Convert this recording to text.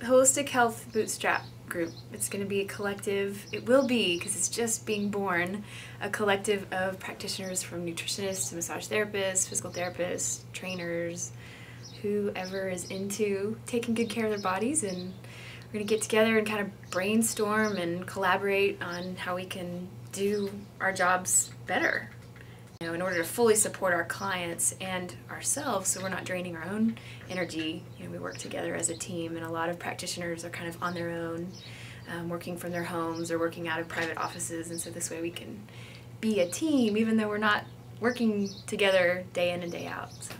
Holistic Health Bootstrap Group. It's going to be a collective, it will be, because it's just being born, a collective of practitioners from nutritionists to massage therapists, physical therapists, trainers, whoever is into taking good care of their bodies, and we're going to get together and kind of brainstorm and collaborate on how we can do our jobs better, you know, in order to fully support our clients and ourselves, so we're not draining our own energy. You know, we work together as a team, and a lot of practitioners are kind of on their own, working from their homes or working out of private offices, and so this way we can be a team even though we're not working together day in and day out. So.